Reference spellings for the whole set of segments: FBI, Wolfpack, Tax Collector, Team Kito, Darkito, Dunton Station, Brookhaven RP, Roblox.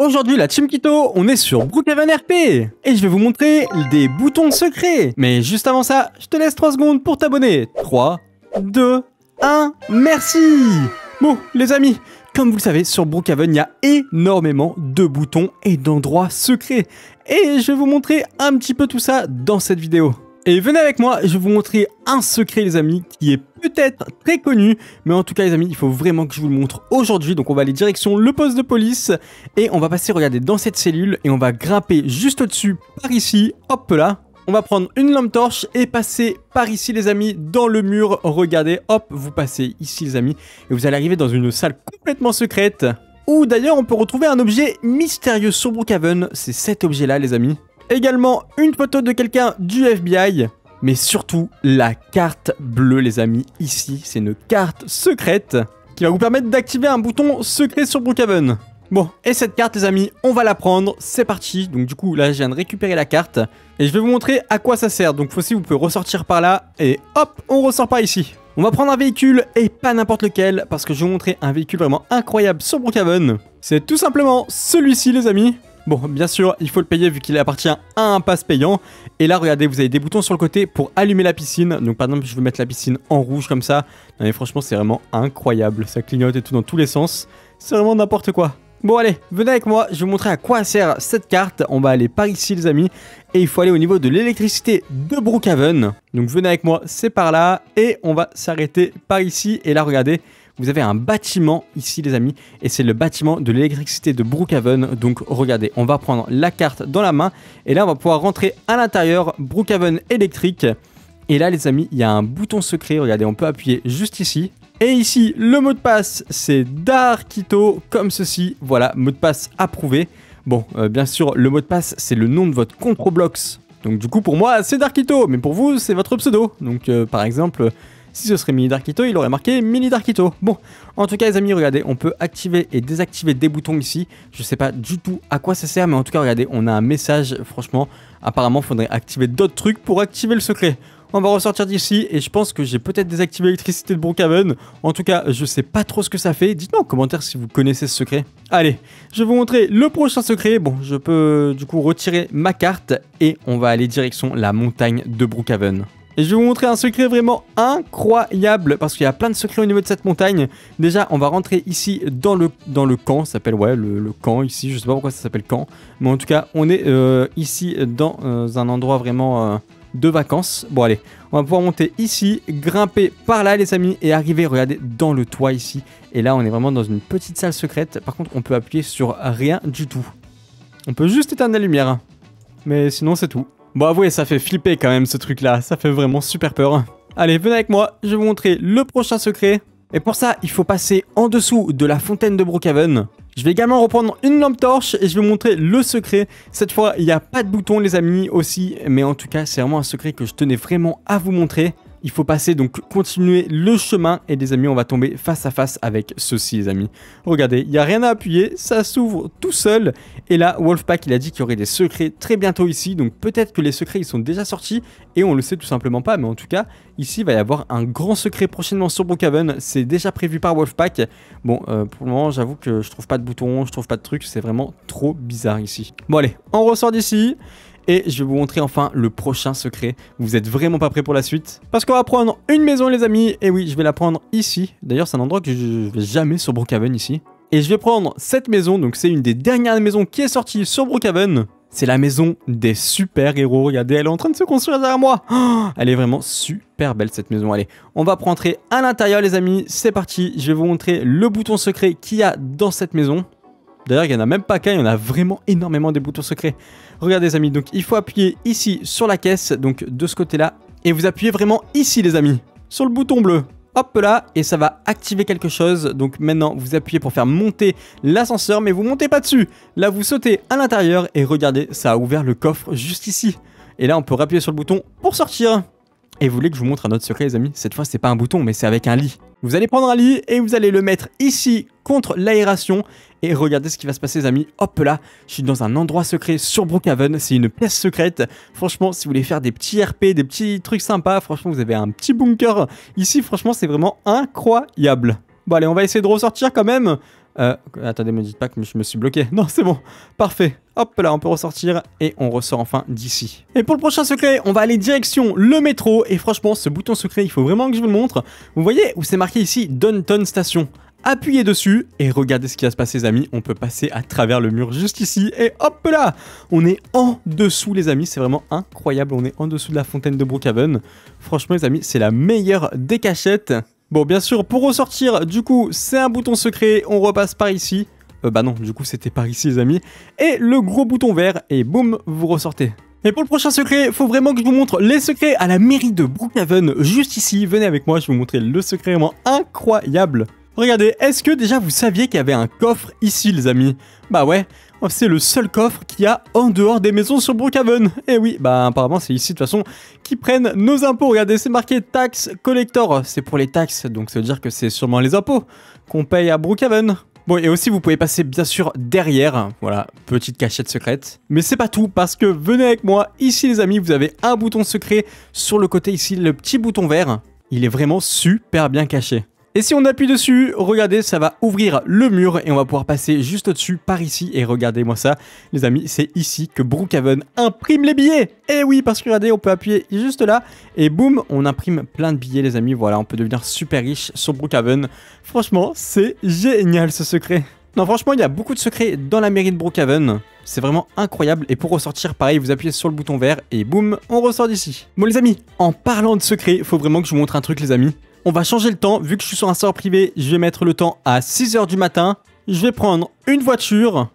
Aujourd'hui la Team Kito, on est sur Brookhaven RP et je vais vous montrer des boutons secrets. Mais juste avant ça, je te laisse 3 secondes pour t'abonner. 3, 2, 1, merci. Bon les amis, comme vous le savez, sur Brookhaven, il y a énormément de boutons et d'endroits secrets. Et je vais vous montrer un petit peu tout ça dans cette vidéo. Et venez avec moi, je vais vous montrer un secret les amis qui est peut-être très connu, mais en tout cas les amis, il faut vraiment que je vous le montre aujourd'hui. Donc on va aller direction le poste de police et on va passer, regardez, dans cette cellule et on va grimper juste au-dessus par ici, hop là. On va prendre une lampe torche et passer par ici les amis, dans le mur, regardez, hop, vous passez ici les amis et vous allez arriver dans une salle complètement secrète où d'ailleurs on peut retrouver un objet mystérieux sur Brookhaven, c'est cet objet là les amis. Également une photo de quelqu'un du FBI, mais surtout la carte bleue les amis, ici c'est une carte secrète qui va vous permettre d'activer un bouton secret sur Brookhaven. Bon, et cette carte les amis, on va la prendre, c'est parti. Donc du coup là je viens de récupérer la carte et je vais vous montrer à quoi ça sert. Donc aussi vous pouvez ressortir par là et hop, on ressort par ici. On va prendre un véhicule et pas n'importe lequel parce que je vais vous montrer un véhicule vraiment incroyable sur Brookhaven. C'est tout simplement celui-ci les amis. Bon, bien sûr, il faut le payer vu qu'il appartient à un pass payant. Et là, regardez, vous avez des boutons sur le côté pour allumer la piscine. Donc, par exemple, je veux mettre la piscine en rouge comme ça. Non, mais franchement, c'est vraiment incroyable. Ça clignote et tout dans tous les sens. C'est vraiment n'importe quoi. Bon, allez, venez avec moi. Je vais vous montrer à quoi sert cette carte. On va aller par ici, les amis. Et il faut aller au niveau de l'électricité de Brookhaven. Donc, venez avec moi, c'est par là. Et on va s'arrêter par ici. Et là, regardez. Vous avez un bâtiment ici les amis et c'est le bâtiment de l'électricité de Brookhaven. Donc regardez, on va prendre la carte dans la main et là on va pouvoir rentrer à l'intérieur Brookhaven électrique. Et là les amis, il y a un bouton secret, regardez, on peut appuyer juste ici. Et ici le mot de passe c'est Darkito comme ceci, voilà, mot de passe approuvé. Bon, bien sûr le mot de passe c'est le nom de votre compte Roblox. Donc du coup pour moi c'est Darkito, mais pour vous c'est votre pseudo. Donc par exemple... Si ce serait Mini Darkito, il aurait marqué Mini Darkito. Bon, en tout cas les amis, regardez, on peut activer et désactiver des boutons ici. Je sais pas du tout à quoi ça sert, mais en tout cas, regardez, on a un message. Franchement, apparemment, il faudrait activer d'autres trucs pour activer le secret. On va ressortir d'ici et je pense que j'ai peut-être désactivé l'électricité de Brookhaven. En tout cas, je sais pas trop ce que ça fait. Dites-moi en commentaire si vous connaissez ce secret. Allez, je vais vous montrer le prochain secret. Bon, je peux du coup retirer ma carte et on va aller direction la montagne de Brookhaven. Et je vais vous montrer un secret vraiment incroyable parce qu'il y a plein de secrets au niveau de cette montagne. Déjà, on va rentrer ici dans le camp, ça s'appelle, ouais, le camp ici, je sais pas pourquoi ça s'appelle camp. Mais en tout cas, on est ici dans un endroit vraiment de vacances. Bon, allez, on va pouvoir monter ici, grimper par là, les amis, et arriver, regardez, dans le toit ici. Et là, on est vraiment dans une petite salle secrète. Par contre, on peut appuyer sur rien du tout. On peut juste éteindre la lumière, hein. Mais sinon, c'est tout. Bon, avouez, ça fait flipper quand même ce truc-là, ça fait vraiment super peur. Allez, venez avec moi, je vais vous montrer le prochain secret. Et pour ça, il faut passer en dessous de la fontaine de Brookhaven. Je vais également reprendre une lampe torche et je vais vous montrer le secret. Cette fois, il n'y a pas de bouton, les amis, aussi. Mais en tout cas, c'est vraiment un secret que je tenais vraiment à vous montrer. Il faut passer, donc continuer le chemin. Et les amis, on va tomber face à face avec ceci, les amis. Regardez, il n'y a rien à appuyer, ça s'ouvre tout seul. Et là, Wolfpack, il a dit qu'il y aurait des secrets très bientôt ici. Donc peut-être que les secrets, ils sont déjà sortis. Et on le sait tout simplement pas. Mais en tout cas, ici, il va y avoir un grand secret prochainement sur Brookhaven. C'est déjà prévu par Wolfpack. Bon, pour le moment, j'avoue que je trouve pas de bouton, je trouve pas de truc, c'est vraiment trop bizarre ici. Bon allez, on ressort d'ici et je vais vous montrer enfin le prochain secret. Vous êtes vraiment pas prêts pour la suite parce qu'on va prendre une maison les amis, et oui je vais la prendre ici. D'ailleurs c'est un endroit que je vais jamais sur Brookhaven ici. Et je vais prendre cette maison, donc c'est une des dernières maisons qui est sortie sur Brookhaven. C'est la maison des super-héros, regardez, elle est en train de se construire derrière moi. Oh, elle est vraiment super belle cette maison, allez. On va rentrer à l'intérieur les amis, c'est parti. Je vais vous montrer le bouton secret qu'il y a dans cette maison. D'ailleurs, il n'y en a même pas qu'un, il y en a vraiment énormément des boutons secrets. Regardez les amis, donc il faut appuyer ici sur la caisse, donc de ce côté-là. Et vous appuyez vraiment ici les amis, sur le bouton bleu. Hop là, et ça va activer quelque chose. Donc maintenant, vous appuyez pour faire monter l'ascenseur, mais vous ne montez pas dessus. Là, vous sautez à l'intérieur et regardez, ça a ouvert le coffre juste ici. Et là, on peut rappuyer sur le bouton pour sortir. Et vous voulez que je vous montre un autre secret les amis? Cette fois, c'est pas un bouton, mais c'est avec un lit. Vous allez prendre un lit et vous allez le mettre ici contre l'aération. Et regardez ce qui va se passer les amis. Hop là, je suis dans un endroit secret sur Brookhaven. C'est une pièce secrète. Franchement, si vous voulez faire des petits RP, des petits trucs sympas, franchement, vous avez un petit bunker ici. Franchement, c'est vraiment incroyable. Bon allez, on va essayer de ressortir quand même. Attendez, me dites pas que je me suis bloqué. Non, c'est bon. Parfait. Hop là, on peut ressortir et on ressort enfin d'ici. Et pour le prochain secret, on va aller direction le métro. Et franchement, ce bouton secret, il faut vraiment que je vous le montre. Vous voyez où c'est marqué ici Dunton Station. Appuyez dessus et regardez ce qui va se passer les amis, on peut passer à travers le mur juste ici et hop là, on est en dessous les amis, c'est vraiment incroyable, on est en dessous de la fontaine de Brookhaven. Franchement les amis, c'est la meilleure des cachettes. Bon bien sûr, pour ressortir du coup, c'est un bouton secret, on repasse par ici. Bah non, du coup c'était par ici les amis. Et le gros bouton vert et boum, vous ressortez. Et pour le prochain secret, faut vraiment que je vous montre les secrets à la mairie de Brookhaven, juste ici. Venez avec moi, je vais vous montrer le secret vraiment incroyable. Regardez, est-ce que déjà vous saviez qu'il y avait un coffre ici les amis? Bah ouais, c'est le seul coffre qu'il y a en dehors des maisons sur Brookhaven. Et oui, bah apparemment c'est ici de toute façon qu'ils prennent nos impôts. Regardez, c'est marqué Tax Collector, c'est pour les taxes, donc ça veut dire que c'est sûrement les impôts qu'on paye à Brookhaven. Bon, et aussi vous pouvez passer bien sûr derrière, voilà, petite cachette secrète. Mais c'est pas tout, parce que venez avec moi, ici les amis, vous avez un bouton secret sur le côté ici, le petit bouton vert. Il est vraiment super bien caché. Et si on appuie dessus, regardez, ça va ouvrir le mur et on va pouvoir passer juste au-dessus par ici. Et regardez-moi ça, les amis, c'est ici que Brookhaven imprime les billets. Et oui, parce que regardez, on peut appuyer juste là et boum, on imprime plein de billets, les amis. Voilà, on peut devenir super riche sur Brookhaven. Franchement, c'est génial ce secret. Non, franchement, il y a beaucoup de secrets dans la mairie de Brookhaven. C'est vraiment incroyable. Et pour ressortir, pareil, vous appuyez sur le bouton vert et boum, on ressort d'ici. Bon, les amis, en parlant de secrets, faut vraiment que je vous montre un truc, les amis. On va changer le temps, vu que je suis sur un serveur privé, je vais mettre le temps à 6 h du matin. Je vais prendre une voiture.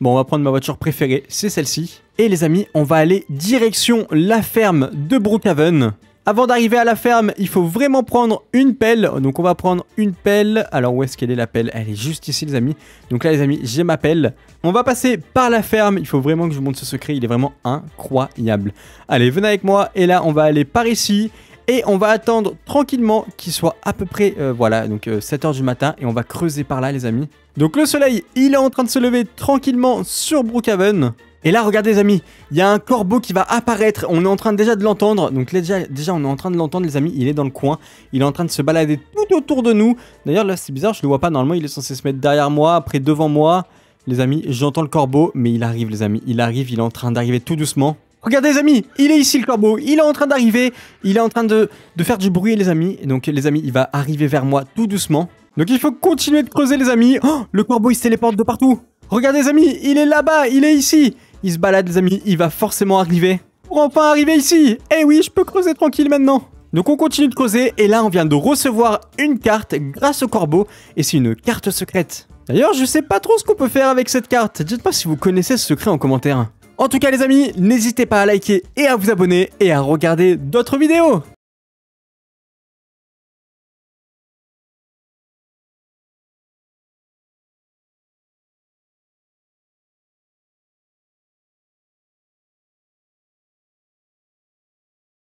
Bon, on va prendre ma voiture préférée, c'est celle-ci. Et les amis, on va aller direction la ferme de Brookhaven. Avant d'arriver à la ferme, il faut vraiment prendre une pelle. Donc on va prendre une pelle. Alors où est-ce qu'elle est la pelle? Elle est juste ici les amis. Donc là les amis, j'ai ma pelle. On va passer par la ferme. Il faut vraiment que je vous montre ce secret, il est vraiment incroyable. Allez, venez avec moi. Et là, on va aller par ici. Et on va attendre tranquillement qu'il soit à peu près, voilà, donc 7 h du matin. Et on va creuser par là, les amis. Donc le soleil, il est en train de se lever tranquillement sur Brookhaven. Et là, regardez les amis, il y a un corbeau qui va apparaître. On est en train déjà de l'entendre. Donc là, déjà, on est en train de l'entendre, les amis. Il est dans le coin. Il est en train de se balader tout autour de nous. D'ailleurs, là, c'est bizarre, je le vois pas. Normalement, il est censé se mettre derrière moi, après devant moi. Les amis, j'entends le corbeau, mais il arrive, les amis. Il arrive, il est en train d'arriver tout doucement. Regardez les amis, il est ici le corbeau, il est en train d'arriver, il est en train de faire du bruit les amis. Donc les amis, il va arriver vers moi tout doucement. Donc il faut continuer de creuser les amis. Oh, le corbeau il se téléporte de partout. Regardez les amis, il est là-bas, il est ici. Il se balade les amis, il va forcément arriver. Pour enfin arriver ici. Eh oui, je peux creuser tranquille maintenant. Donc on continue de creuser et là on vient de recevoir une carte grâce au corbeau. Et c'est une carte secrète. D'ailleurs je sais pas trop ce qu'on peut faire avec cette carte. Dites-moi si vous connaissez ce secret en commentaire. En tout cas les amis, n'hésitez pas à liker et à vous abonner et à regarder d'autres vidéos.